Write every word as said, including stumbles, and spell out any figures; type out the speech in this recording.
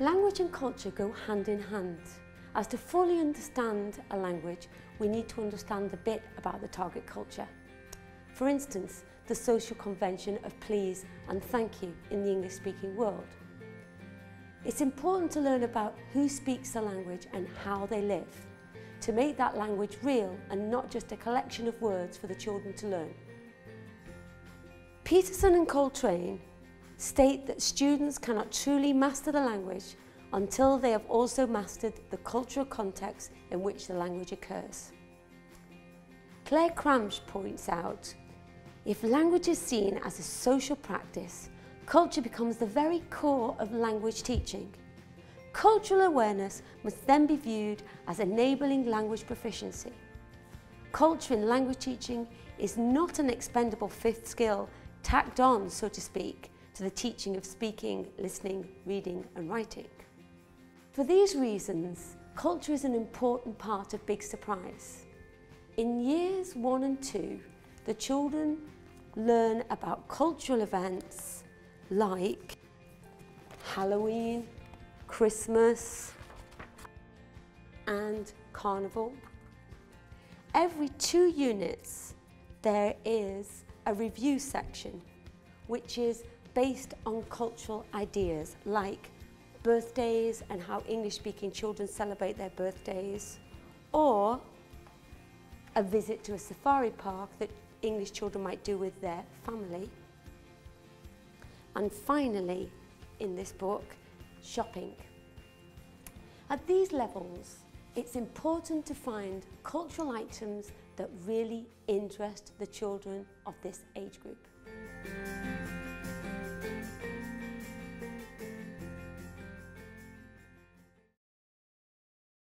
Language and culture go hand in hand. As to fully understand a language, we need to understand a bit about the target culture. For instance, the social convention of please and thank you in the English-speaking world. It's important to learn about who speaks the language and how they live, to make that language real and not just a collection of words for the children to learn. Peterson and Coltrane state that students cannot truly master the language until they have also mastered the cultural context in which the language occurs. Claire Kramsch points out, if language is seen as a social practice, culture becomes the very core of language teaching. Cultural awareness must then be viewed as enabling language proficiency. Culture in language teaching is not an expendable fifth skill tacked on, so to speak, to the teaching of speaking, listening, reading and writing. For these reasons, culture is an important part of Big Surprise. In years one and two, the children learn about cultural events like Halloween, Christmas and Carnival. Every two units there is a review section which is based on cultural ideas like birthdays and how English-speaking children celebrate their birthdays, or a visit to a safari park that English children might do with their family. And finally, in this book, shopping. At these levels, it's important to find cultural items that really interest the children of this age group.